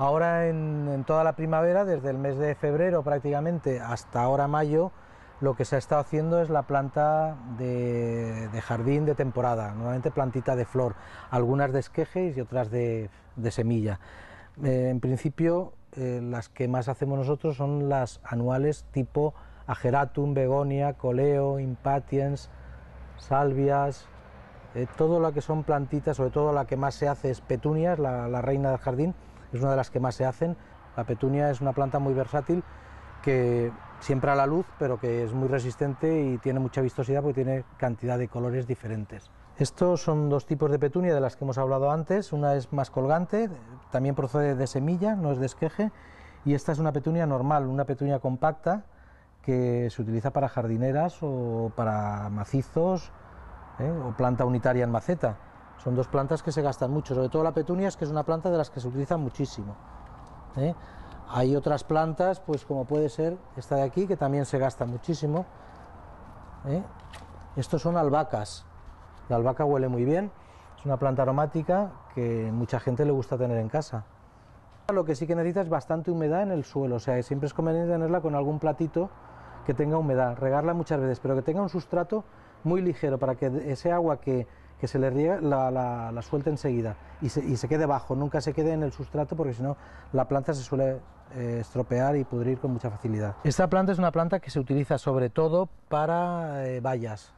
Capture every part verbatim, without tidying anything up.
Ahora en, en toda la primavera, desde el mes de febrero prácticamente hasta ahora mayo, lo que se ha estado haciendo es la planta de, de jardín de temporada, normalmente plantita de flor, algunas de esquejes y otras de, de semilla. Eh, en principio, eh, las que más hacemos nosotros son las anuales tipo Ageratum, Begonia, Coleo, Impatiens, Salvias, eh, todo lo que son plantitas, sobre todo la que más se hace es Petunias, la, la reina del jardín, es una de las que más se hacen. La petunia es una planta muy versátil que siempre a la luz, pero que es muy resistente y tiene mucha vistosidad porque tiene cantidad de colores diferentes. Estos son dos tipos de petunia de las que hemos hablado antes. Una es más colgante, también procede de semilla, no es de esqueje, y esta es una petunia normal, una petunia compacta que se utiliza para jardineras o para macizos, ¿eh? o planta unitaria en maceta. Son dos plantas que se gastan mucho, sobre todo la petunia, es que es una planta de las que se utiliza muchísimo, ¿eh? Hay otras plantas, pues como puede ser esta de aquí, que también se gasta muchísimo, ¿eh? Estos son albahacas. La albahaca huele muy bien, es una planta aromática que mucha gente le gusta tener en casa. Lo que sí que necesita es bastante humedad en el suelo, o sea, siempre es conveniente tenerla con algún platito que tenga humedad, regarla muchas veces, pero que tenga un sustrato muy ligero para que ese agua que, que se le riega la, la, la suelte enseguida y se, y se quede bajo, nunca se quede en el sustrato porque si no la planta se suele eh, estropear y pudrir con mucha facilidad. Esta planta es una planta que se utiliza sobre todo para eh, vallas,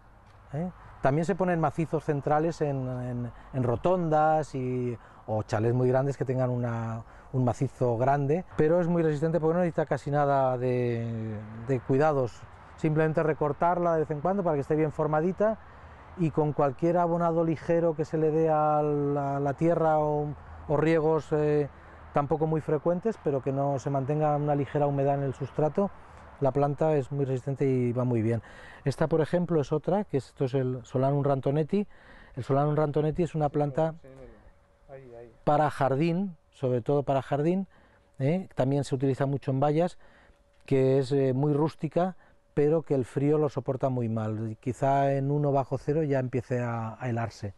¿eh? También se ponen macizos centrales en, en, en rotondas y, o chalés muy grandes que tengan una, un macizo grande, pero es muy resistente porque no necesita casi nada de, de cuidados. Simplemente recortarla de vez en cuando para que esté bien formadita y con cualquier abonado ligero que se le dé a la, a la tierra o, o riegos eh, tampoco muy frecuentes, pero que no se mantenga una ligera humedad en el sustrato, la planta es muy resistente y va muy bien. Esta, por ejemplo, es otra, que esto es el Solanum rantonetti. El Solanum rantonetti es una planta para jardín, sobre todo para jardín, ¿eh? También se utiliza mucho en vallas, que es eh, muy rústica, pero que el frío lo soporta muy mal, quizá en uno bajo cero ya empiece a, a helarse.